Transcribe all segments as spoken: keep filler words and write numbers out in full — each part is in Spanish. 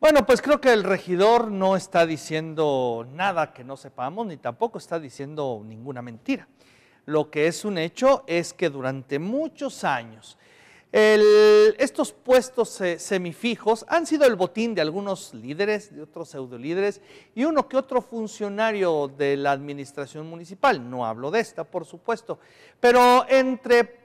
Bueno, pues creo que el regidor no está diciendo nada que no sepamos, ni tampoco está diciendo ninguna mentira. Lo que es un hecho es que durante muchos años el, estos puestos eh, semifijos han sido el botín de algunos líderes, de otros pseudolíderes y uno que otro funcionario de la administración municipal. No hablo de esta, por supuesto, pero entre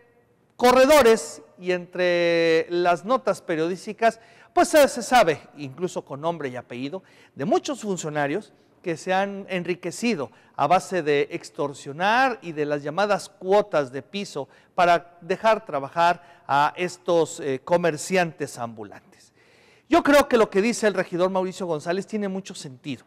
corredores y entre las notas periodísticas, pues se sabe, incluso con nombre y apellido, de muchos funcionarios que se han enriquecido a base de extorsionar y de las llamadas cuotas de piso para dejar trabajar a estos eh, comerciantes ambulantes. Yo creo que lo que dice el regidor Mauricio González tiene mucho sentido.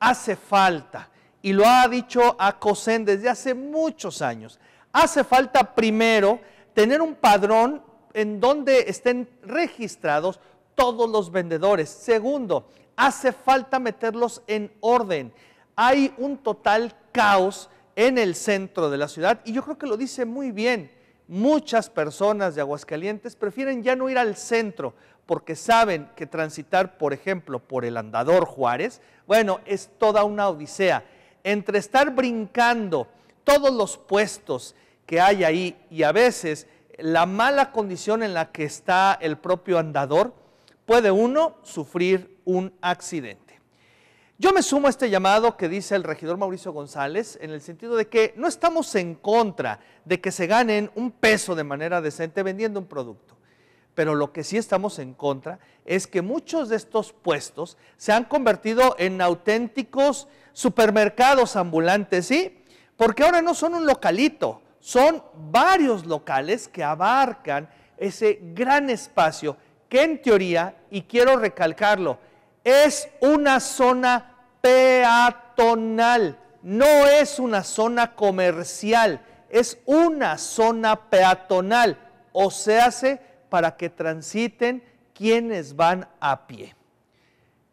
Hace falta, y lo ha dicho Acosen desde hace muchos años, hace falta primero tener un padrón en donde estén registrados todos los vendedores. Segundo, hace falta meterlos en orden. Hay un total caos en el centro de la ciudad y yo creo que lo dice muy bien. Muchas personas de Aguascalientes prefieren ya no ir al centro porque saben que transitar, por ejemplo, por el Andador Juárez, bueno, es toda una odisea. Entre estar brincando todos los puestos que hay ahí y a veces la mala condición en la que está el propio andador, puede uno sufrir un accidente. Yo me sumo a este llamado que dice el regidor Mauricio González en el sentido de que no estamos en contra de que se ganen un peso de manera decente vendiendo un producto, pero lo que sí estamos en contra es que muchos de estos puestos se han convertido en auténticos supermercados ambulantes, ¿sí? Porque ahora no son un localito, son varios locales que abarcan ese gran espacio que en teoría, y quiero recalcarlo, es una zona peatonal, no es una zona comercial, es una zona peatonal, o se hace para que transiten quienes van a pie.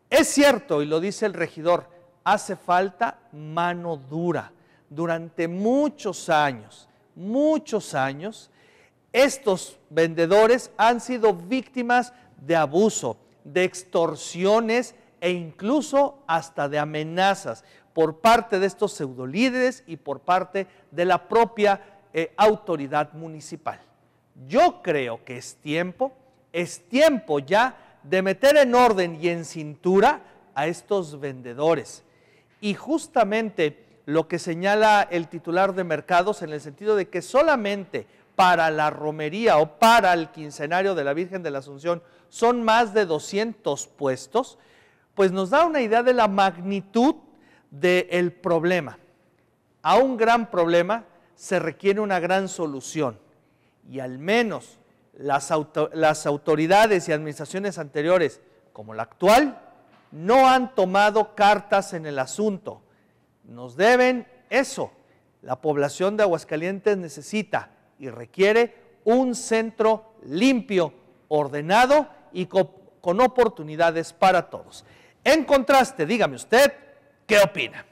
Es cierto, y lo dice el regidor, hace falta mano dura. Durante muchos años, muchos años, estos vendedores han sido víctimas de abuso, de extorsiones e incluso hasta de amenazas por parte de estos pseudolíderes y por parte de la propia eh, autoridad municipal. Yo creo que es tiempo, es tiempo ya de meter en orden y en cintura a estos vendedores. Y justamente lo que señala el titular de mercados en el sentido de que solamente para la romería o para el quincenario de la Virgen de la Asunción son más de doscientos puestos, pues nos da una idea de la magnitud del problema. A un gran problema se requiere una gran solución y al menos las, auto las autoridades y administraciones anteriores, como la actual, no han tomado cartas en el asunto. Nos deben eso. La población de Aguascalientes necesita y requiere un centro limpio, ordenado y con, con oportunidades para todos. En contraste, dígame usted, ¿qué opina?